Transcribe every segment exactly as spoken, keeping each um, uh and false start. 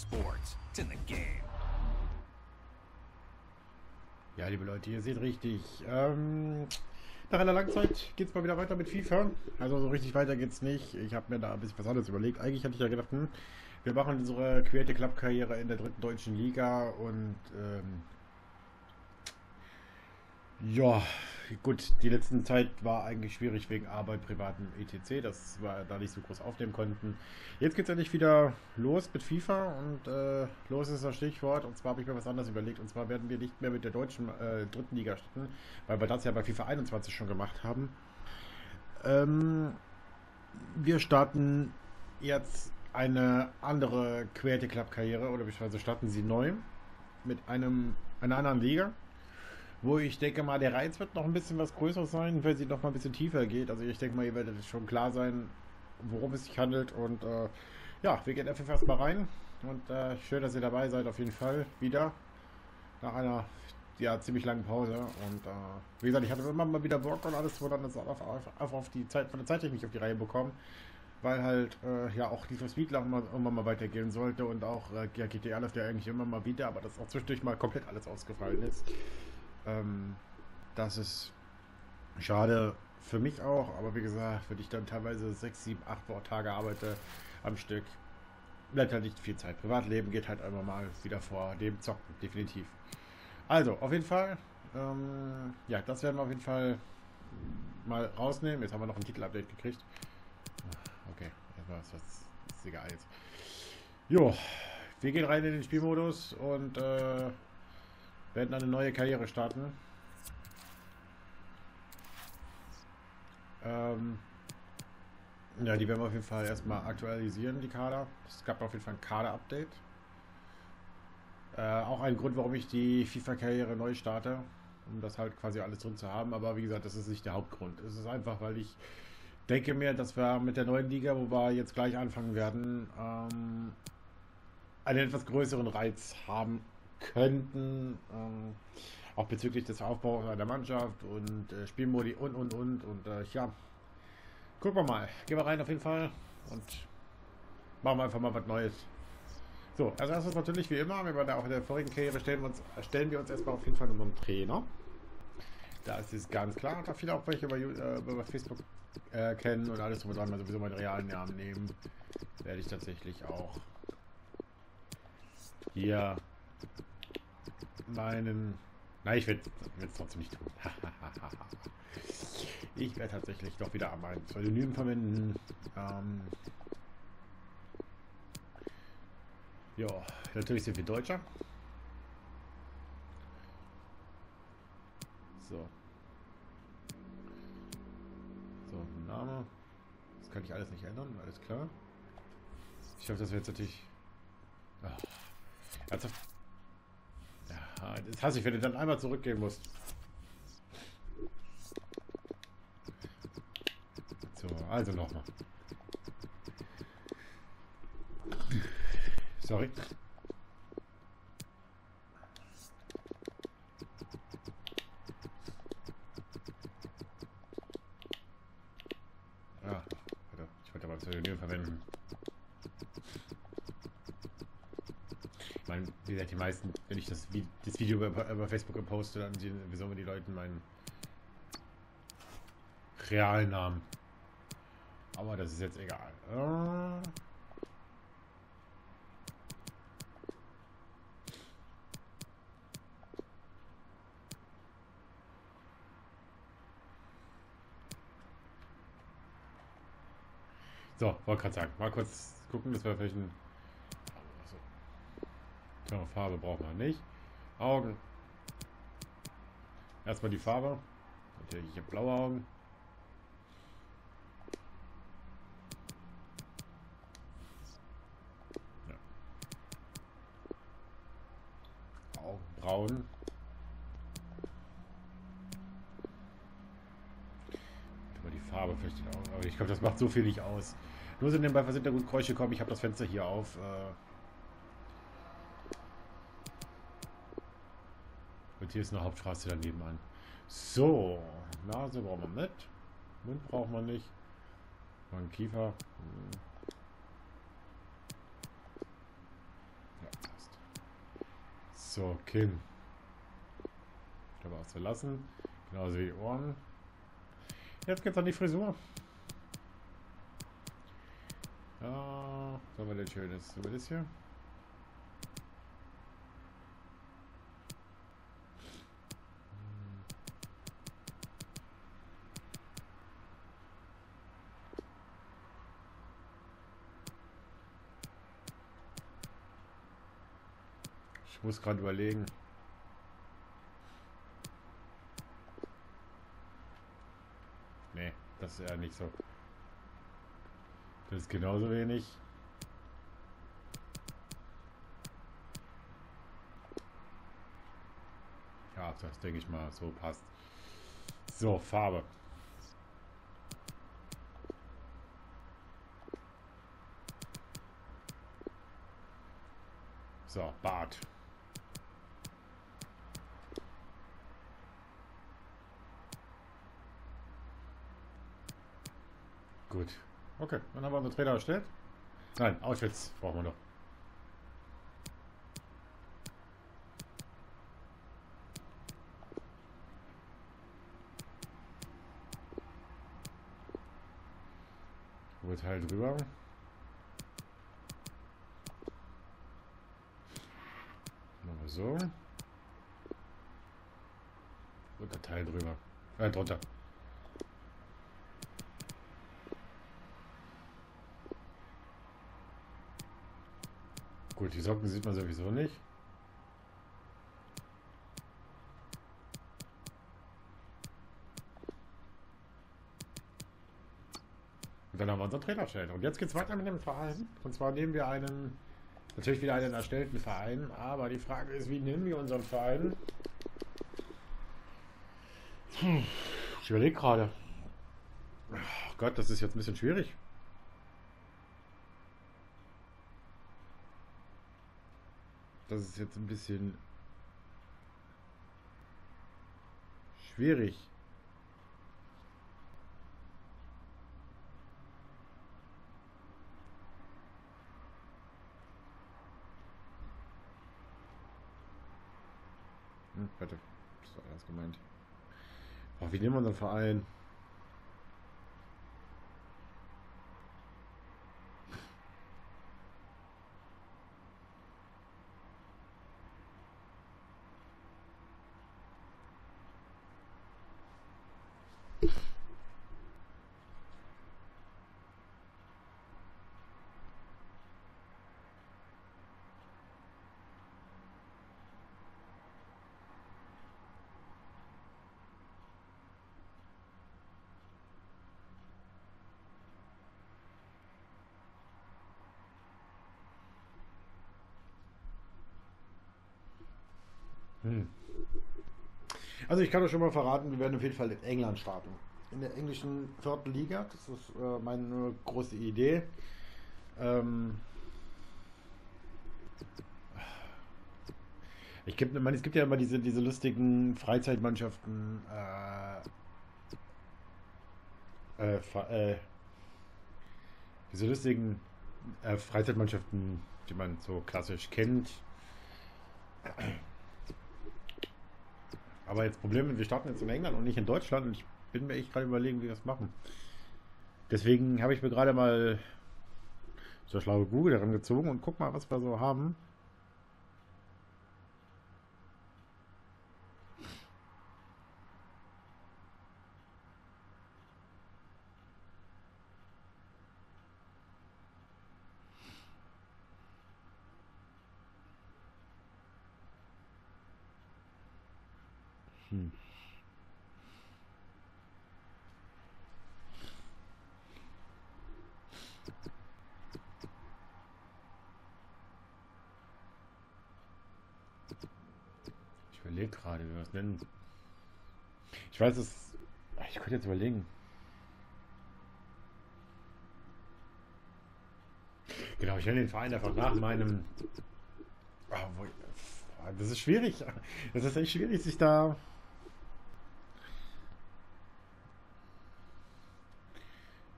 sports. It's in the game. Ja, liebe Leute, ihr seht richtig. Ähm, nach einer langen Zeit geht es mal wieder weiter mit FIFA. Also so richtig weiter geht's nicht. Ich habe mir da ein bisschen was anderes überlegt. Eigentlich hatte ich ja gedacht, hm, wir machen unsere Creative Club Karriere in der dritten deutschen Liga und ähm, ja, gut, die letzte Zeit war eigentlich schwierig wegen Arbeit, privaten et cetera, dass wir da nicht so groß aufnehmen konnten. Jetzt geht es endlich wieder los mit FIFA und äh, los ist das Stichwort. Und zwar habe ich mir was anderes überlegt. Und zwar werden wir nicht mehr mit der deutschen äh, dritten Liga starten, weil wir das ja bei FIFA einundzwanzig schon gemacht haben. Ähm, wir starten jetzt eine andere Creative Club Karriere oder beziehungsweise starten sie neu mit einem einer anderen Liga. Wo ich denke mal, der Reiz wird noch ein bisschen was größer sein, weil sie noch mal ein bisschen tiefer geht. Also ich denke mal, ihr werdet schon klar sein, worum es sich handelt. Und äh, ja, wir gehen einfach erstmal rein. Und äh, schön, dass ihr dabei seid, auf jeden Fall wieder. Nach einer ja, ziemlich langen Pause. Und äh, wie gesagt, ich hatte immer mal wieder Bock und alles, wo dann das einfach auf, auf die Zeit, von der Zeit nicht auf die Reihe bekommen. Weil halt äh, ja auch die für Speed mal, irgendwann mal weitergehen sollte. Und auch äh, ja, G T A läuft ja eigentlich immer mal wieder, aber das auch zwischendurch mal komplett alles ausgefallen ist. Ähm, das ist schade für mich auch, aber wie gesagt, wenn ich dann teilweise sechs, sieben, acht Tage arbeite am Stück, bleibt halt nicht viel Zeit. Privatleben geht halt einfach mal wieder vor dem Zocken, definitiv. Also, auf jeden Fall, ähm, ja, das werden wir auf jeden Fall mal rausnehmen. Jetzt haben wir noch ein Titel-Update gekriegt. Okay, erstmal ist das egal jetzt. Jo, wir gehen rein in den Spielmodus und, äh, wir werden eine neue Karriere starten. Ähm, ja, die werden wir auf jeden Fall erstmal aktualisieren, die Kader. Es gab auf jeden Fall ein Kader-Update. Äh, auch ein Grund, warum ich die FIFA-Karriere neu starte, um das halt quasi alles drin zu haben. Aber wie gesagt, das ist nicht der Hauptgrund. Es ist einfach, weil ich denke mir, dass wir mit der neuen Liga, wo wir jetzt gleich anfangen werden, ähm, einen etwas größeren Reiz haben könnten, ähm, auch bezüglich des Aufbaus einer Mannschaft und äh, Spielmodi und und und und äh, ja, gucken wir mal, gehen wir rein auf jeden Fall und machen wir einfach mal was Neues. So, also das ist natürlich wie immer, wie bei der, auch in der vorigen Karriere stellen wir uns, stellen wir uns erstmal auf jeden Fall unseren Trainer. Da ist es ganz klar, da viele auch welche über, äh, über Facebook äh, kennen und alles drum und dran, also sowieso meinen realen Namen nehmen, werde ich tatsächlich auch hier meinen... Nein, ich werde es trotzdem nicht tun. Ich werde tatsächlich doch wieder mein Pseudonym verwenden. Ähm ja, natürlich sind wir Deutscher. So. So, Name. Das kann ich alles nicht ändern, alles klar. Ich hoffe, dass wir jetzt natürlich... Ach. Ernsthaft? Ja, das hasse ich, wenn du dann einmal zurückgehen musst. So, also nochmal. Sorry. Ah, ich wollte mal Pseudonym verwenden. Wie gesagt, die meisten, wenn ich das, das Video über, über Facebook poste, dann sehen wieso die Leute meinen realen Namen. Aber das ist jetzt egal. So, wollte gerade sagen, mal kurz gucken, dass wir vielleicht ein Genau, Farbe brauchen wir nicht. Augen. Erstmal die Farbe. Natürlich, ich habe blaue Augen. Ja. Augenbrauen. Über die Farbe vielleicht die Augen. Aber ich glaube, das macht so viel nicht aus. Nur sind nebenbei Hintergrundgeräusche kommen. Ich habe das Fenster hier auf. Äh Und hier ist eine Hauptstraße daneben an. So, Nase brauchen wir nicht. Mund braucht man nicht. Und Kiefer. So, Kinn. Ich glaube, auszulassen. Genauso wie die Ohren. Jetzt geht's an die Frisur. Ja, sollen wir das schön ist? Sollen wir das hier? Ich muss gerade überlegen. Nee, das ist ja nicht so. Das ist genauso wenig. Ja, das denke ich mal, so passt. So, Farbe. So, Bart. Gut. Okay, dann haben wir unsere Trainer erstellt. Nein, Outfits brauchen wir noch. Gut, halt drüber. Machen wir so. Und der Teil drüber. Äh, drunter. Gut, die Socken sieht man sowieso nicht. Und dann haben wir unseren Trainer erstellt. Und jetzt geht es weiter mit dem Verein. Und zwar nehmen wir einen, natürlich wieder einen erstellten Verein. Aber die Frage ist, wie nennen wir unseren Verein? Hm, ich überlege gerade. Oh Gott, das ist jetzt ein bisschen schwierig. Das ist jetzt ein bisschen schwierig. Hm, warte, das war erst gemeint. Oh, wie nehmen wir unseren Verein? Hm. Also ich kann euch schon mal verraten, wir werden auf jeden Fall in England starten. In der englischen vierten Liga, das ist äh, meine große Idee. Ähm ich gibt, man, es gibt ja immer diese, diese lustigen Freizeitmannschaften. Äh, äh, äh, diese lustigen äh, Freizeitmannschaften, die man so klassisch kennt. Aber jetzt Problem, wir starten jetzt in England und nicht in Deutschland und ich bin mir echt gerade überlegen, wie wir das machen. Deswegen habe ich mir gerade mal so schlaue Google daran gezogen und guck mal, was wir so haben. Hm. Ich überlege gerade, wie wir das nennen. Ich weiß es. Ich könnte jetzt überlegen. Genau, ich nenne den Verein einfach nach meinem. Oh, wo... Das ist schwierig. Das ist echt schwierig, sich da.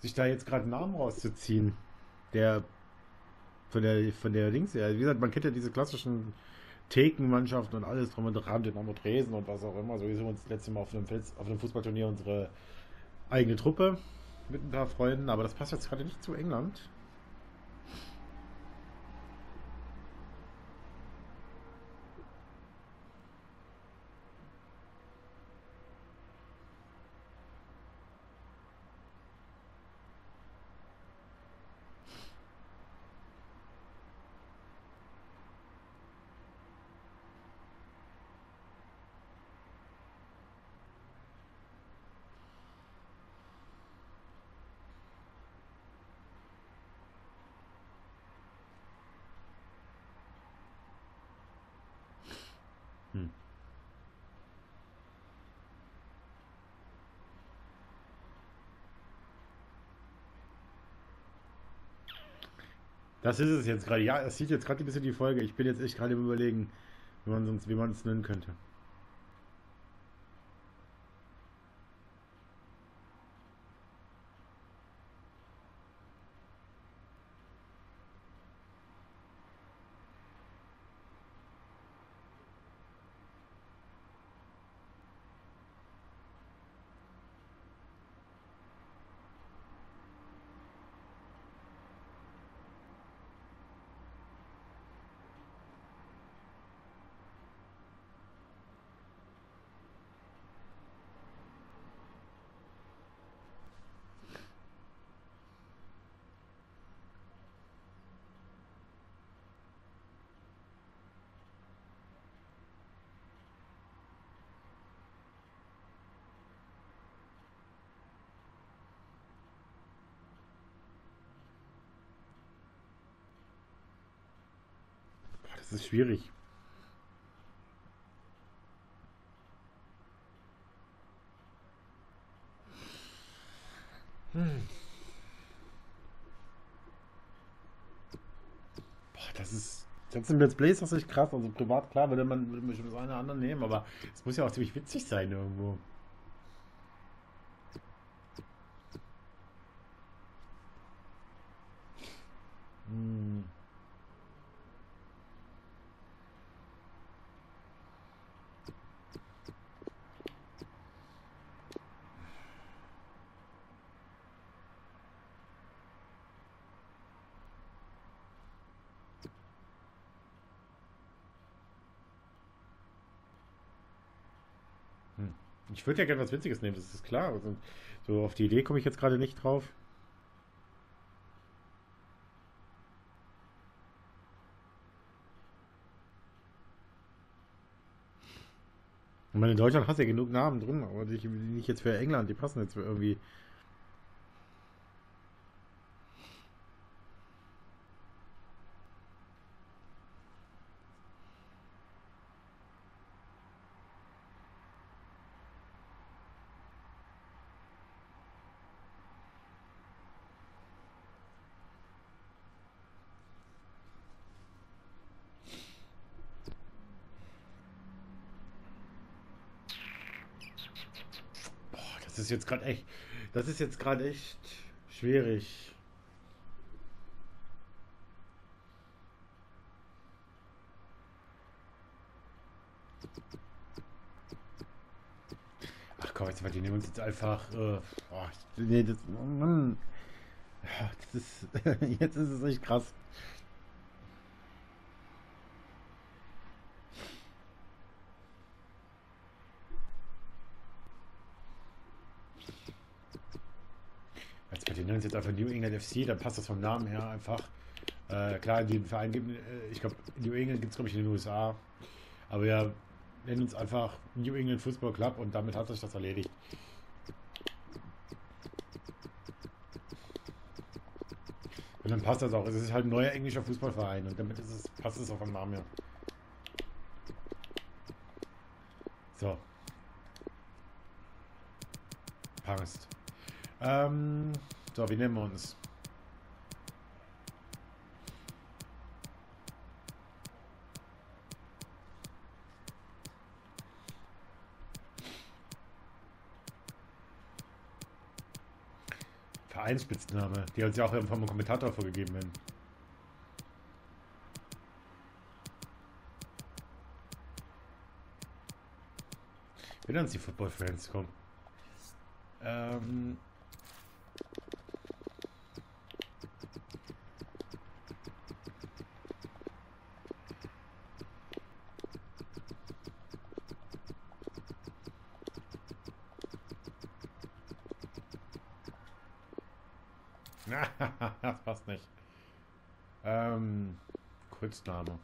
sich da jetzt gerade einen Namen rauszuziehen, der von der von der Links, ja, wie gesagt, man kennt ja diese klassischen Thekenmannschaft und alles drum und dran, Dynamo-Dresden und was auch immer. Sowieso uns das letzte Mal auf einem, Fels, auf einem Fußballturnier unsere eigene Truppe mit ein paar Freunden, aber das passt jetzt gerade nicht zu England. Das ist es jetzt gerade. Ja, es sieht jetzt gerade ein bisschen die Folge. Ich bin jetzt echt gerade im Überlegen, wie man sonst, wie man es nennen könnte. Das ist schwierig. Hm. Boah, das ist. Jetzt sind wir jetzt Plays, das ist krass. Also privat, klar, würde man würde bestimmt das eine oder andere nehmen, aber es muss ja auch ziemlich witzig sein irgendwo. Hm. Ich würde ja gerne was Witziges nehmen, das ist klar. Also, so auf die Idee komme ich jetzt gerade nicht drauf. Ich meine, in Deutschland hast du ja genug Namen drin, aber nicht jetzt für England, die passen jetzt irgendwie. Das ist jetzt gerade echt, das ist jetzt gerade echt schwierig. Ach komm, jetzt, die nehmen uns jetzt einfach. Äh, oh, nee, das, Mann. Das ist, jetzt ist es echt krass. Jetzt einfach New England F C, dann passt das vom Namen her einfach. Äh, klar, den Verein gibt, äh, ich glaube, New England gibt es, glaube ich, in den U S A. Aber ja, nennen uns einfach New England Football Club und damit hat sich das erledigt. Und dann passt das auch. Es ist halt ein neuer englischer Fußballverein und damit ist es, passt es auch vom Namen her. So. Passt. Ähm. So, wie nennen wir uns? Vereinsspitzname, die uns ja auch vom Kommentator vorgegeben werden. Wir nennen es die Football Friends, komm. Ähm. Das passt nicht. Ähm, Kurzname.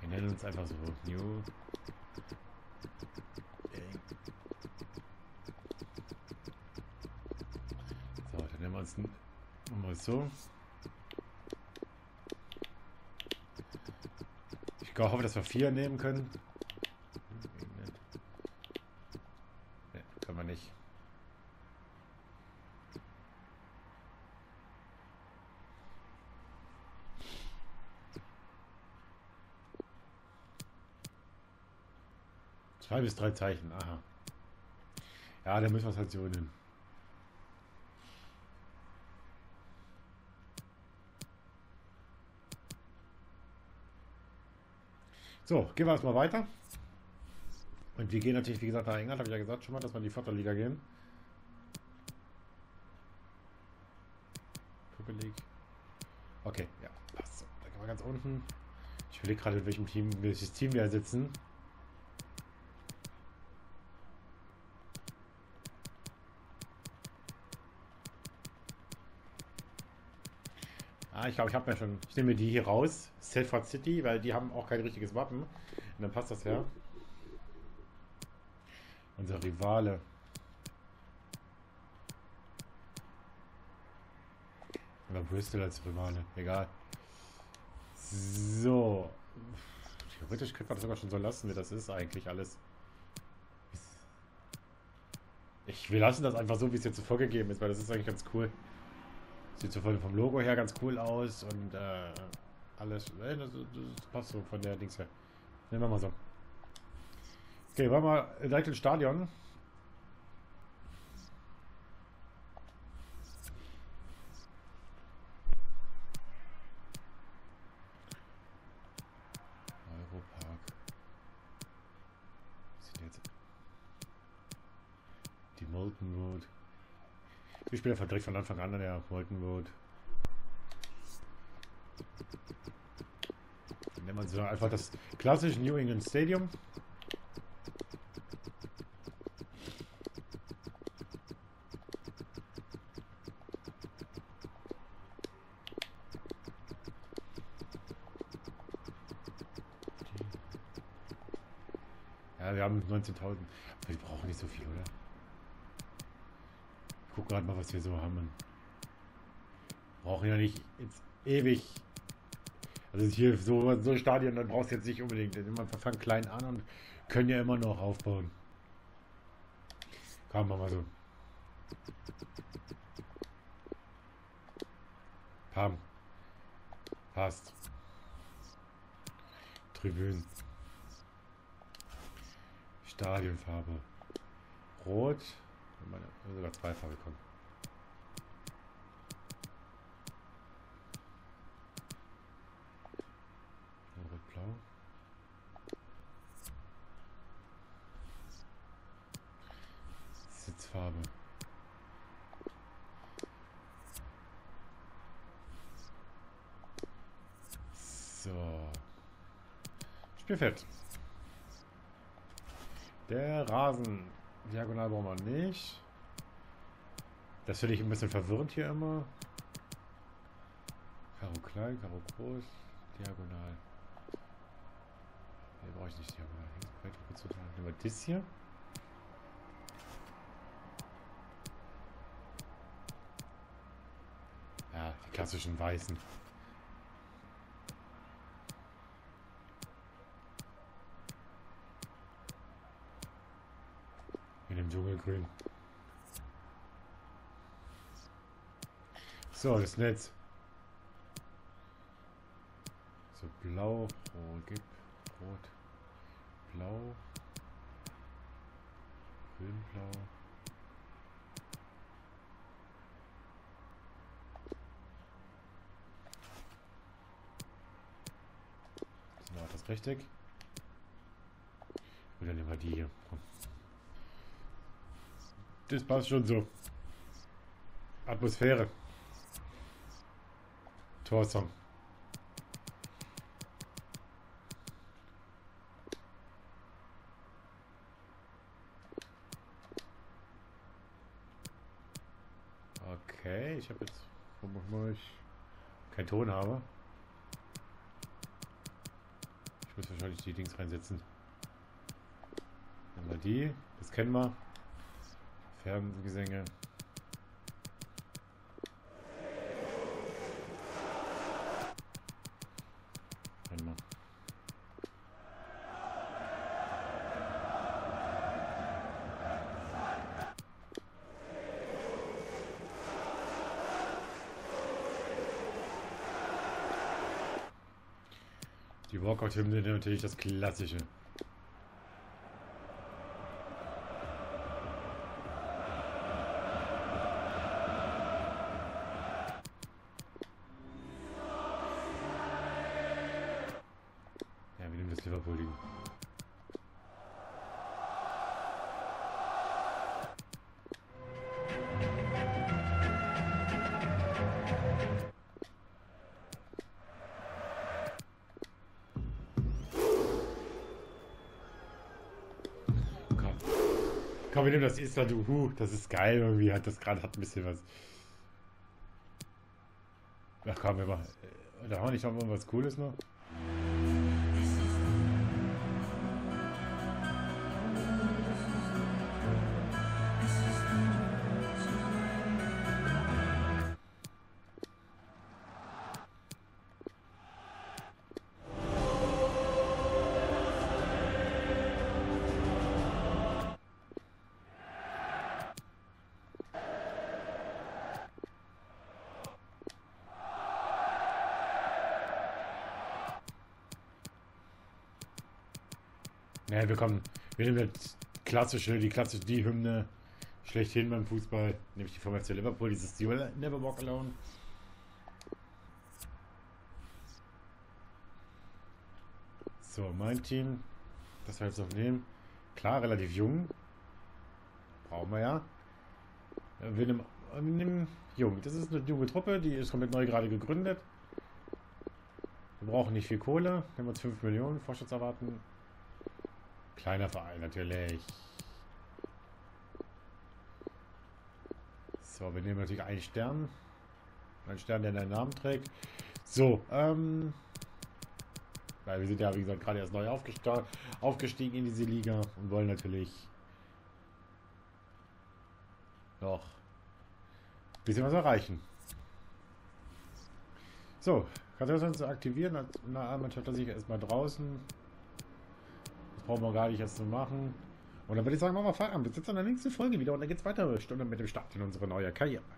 Wir nennen uns einfach so New. So, dann nennen wir uns mal so. Ich hoffe, dass wir vier nehmen können. Nicht. Zwei bis drei Zeichen, aha. Ja, da müssen wir es halt so nehmen. So, gehen wir erstmal weiter. Und wir gehen natürlich, wie gesagt, nach England, habe ich ja gesagt schon mal, dass wir in die Futterliga gehen. League. Okay, ja, passt. Dann gehen wir ganz unten. Ich überlege gerade, in welchem Team, welches Team wir sitzen. Ah, ich glaube, ich habe mir schon. Ich nehme die hier raus. Selford City, weil die haben auch kein richtiges Wappen. Und dann passt das ja. Unser Rivale. Oder Bristol als Rivale. Egal. So. Theoretisch könnte man das sogar schon so lassen, wie das ist eigentlich alles. Ich, wir lassen das einfach so, wie es jetzt so vorgegeben ist, weil das ist eigentlich ganz cool. Sieht so vom Logo her ganz cool aus und äh, alles. Äh, das, das passt so von der Dings her. Nehmen wir mal so. Okay, wollen wir mal direkt ins Stadion. Europark. Was sind jetzt? Die Molten Road. Ich spiele einfach direkt von Anfang an an der Molten Road. Dann nennen wir so einfach das klassische New England Stadium. Wir haben neunzehntausend. Wir brauchen nicht so viel, oder? Ich guck gerade mal, was wir so haben. Wir brauchen ja nicht jetzt ewig. Also hier so, so ein Stadion, dann brauchst du jetzt nicht unbedingt. Wir fangen klein an und können ja immer noch aufbauen. Kann man mal so. Pam. Passt. Tribünen. Stadionfarbe. Rot. Ich meine, sogar zwei Farbe kommen. Rot-Blau. Sitzfarbe. So. Spielfeld. Der Rasen. Diagonal brauchen wir nicht. Das finde ich ein bisschen verwirrend hier immer. Karo klein, Karo groß. Diagonal. Hier brauche ich nicht diagonal. Nehmen wir das hier. Ja, die klassischen weißen. Im Dschungelgrün. So, das Netz. So blau, rot, gib, rot, blau, grün, blau. richtig? Und dann nehmen wir die hier. Komm. Das passt schon so. Atmosphäre. Torsong. Okay, ich habe jetzt, warum ich keinen Ton habe. Ich muss wahrscheinlich die Dings reinsetzen. Nehmen wir die, das kennen wir. Färbengesänge. Einmal. Die Walkout-Hymne natürlich das Klassische. Komm, wir nehmen das Island, uh, das ist geil irgendwie, hat das gerade hat ein bisschen was. Ach komm, wir machen. Da haben wir nicht noch irgendwas Cooles noch. Ja, wir kommen, wir nehmen jetzt klassische, die klassische, die Hymne schlechthin beim Fußball, nämlich die vom F C Liverpool, dieses You'll Never Walk Alone. So, mein Team, das wir jetzt noch nehmen, klar, relativ jung, brauchen wir ja. Wir nehmen, wir nehmen jung, das ist eine junge Truppe, die ist komplett neu gerade gegründet. Wir brauchen nicht viel Kohle, wir haben uns fünf Millionen Vorschuss erwarten. Kleiner Verein natürlich. So, wir nehmen natürlich einen Stern. Ein Stern, der deinen Namen trägt. So, ähm. Weil wir sind ja, wie gesagt, gerade erst neu aufgestiegen in diese Liga und wollen natürlich noch ein bisschen was erreichen. So, Kartoffeln zu aktivieren. Na, man schafft das erstmal draußen. Brauchen wir gar nicht erst zu machen. Und dann würde ich sagen, machen wir Feierabend. Wir sitzen in der nächsten Folge wieder und dann geht's weiter. Eine Stunde mit dem Start in unsere neue Karriere.